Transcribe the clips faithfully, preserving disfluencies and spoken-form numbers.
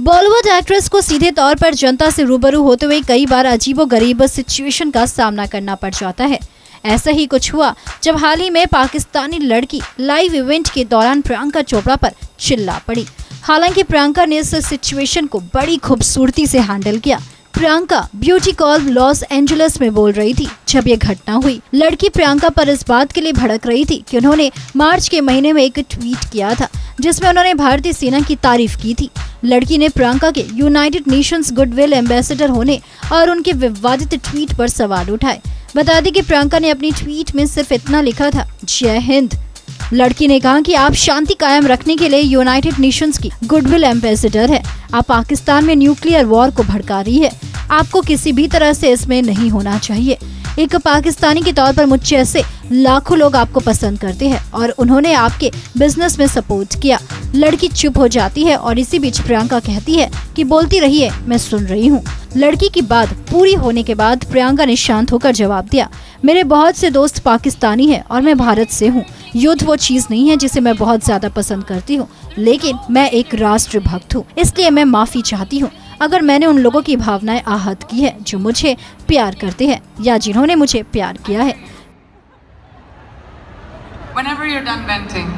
Bollywood actress को सीधे तौर पर जनता से रूबरू होते हुए कई बार अजीबोगरीब सिचुएशन का सामना करना पड़ जाता है। ऐसा ही कुछ हुआ जब हाल ही में पाकिस्तानी लड़की लाइव इवेंट के दौरान प्रियंका चोपड़ा पर चिल्ला पड़ी। हालांकि प्रियंका ने इस सिचुएशन को बड़ी खूबसूरती से हैंडल किया। Priyanka beauty call Los Angeles में बोल रही थी जब ये घटना हुई। लड़की प्रियंका पर इस बात के लिए भड़क रही थी कि उन्होंने मार्च के महीने में एक ट्वीट किया था जिसमें उन्होंने भारतीय सेना की तारीफ की थी। लड़की ने प्रियंका के यूनाइटेड नेशंस गुडविल एम्बेसडर होने और उनके विवादित ट्वीट पर सवाल उठाए। बता दें कि प्रियंका ने अपनी ट्वीट में सिर्फ इतना लिखा था, जय हिंद। लड़की ने कहा कि आप शांति कायम रखने के लिए यूनाइटेड नेशंस की गुडविल एम्बेसडर है। आप पाकिस्तान में न्यूक्लियर वॉर को भड़का रही है। आपको किसी भी तरह से इसमें नहीं होना चाहिए। एक पाकिस्तानी के तौर पर मुझ जैसे लाखों लोग आपको पसंद करते हैं और उन्होंने आपके बिजनेस में सपोर्ट किया। लड़की चुप हो जाती है और इसी बीच प्रियंका कहती है कि बोलती रहिए, मैं सुन रही हूँ। लड़की की बात पूरी होने के बाद प्रियंका ने शांत होकर जवाब दिया, मेरे बहुत से दोस्त पाकिस्तानी हैं और मैं भारत से हूँ। युद्ध वो चीज़ नहीं है जिसे मैं बहुत ज्यादा पसंद करती हूँ, लेकिन मैं एक राष्ट्रभक्त हूँ, इसलिए मैं माफ़ी चाहती हूँ अगर मैंने उन लोगों की भावनाएं आहत की है जो मुझे प्यार करते हैं या जिन्होंने मुझे प्यार किया है। Whenever you're done venting.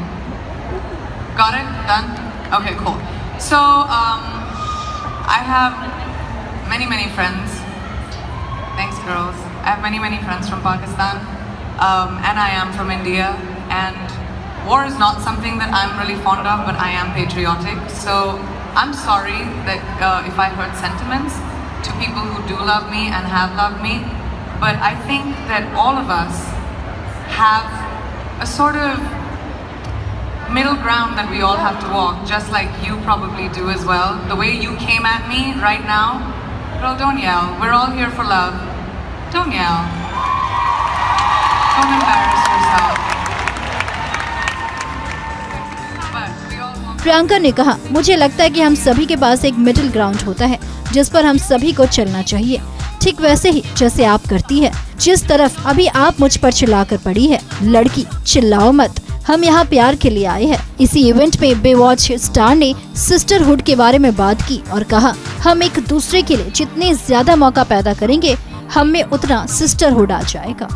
Got it? Done? Okay, cool. So, um, I have many, many friends. Thanks, girls. I have many, many friends from Pakistan, um, and I am from India. And war is not something that I'm really fond of, but I am patriotic. So, I'm sorry that uh, if I hurt sentiments to people who do love me and have loved me, but I think that all of us have a sort of middle ground that we all have to walk, just like you probably do as well. The way you came at me right now, girl, don't yell. We're all here for love. Don't yell. Don't embarrass yourself. But we all walk. Priyanka ने कहा, मुझे लगता है कि हम सभी के पास एक मिडिल ग्राउंड होता है जिस पर हम सभी को चलना चाहिए, ठीक वैसे ही जैसे आप करती है। जिस तरफ अभी आप मुझ पर चिल्लाकर पड़ी है, लड़की चिल्लाओ मत, हम यहाँ प्यार के लिए आए हैं। इसी इवेंट में बेवॉच स्टार ने सिस्टरहुड के बारे में बात की और कहा, हम एक दूसरे के लिए जितने ज्यादा मौका पैदा करेंगे, हम में उतना सिस्टरहुड आ जाएगा।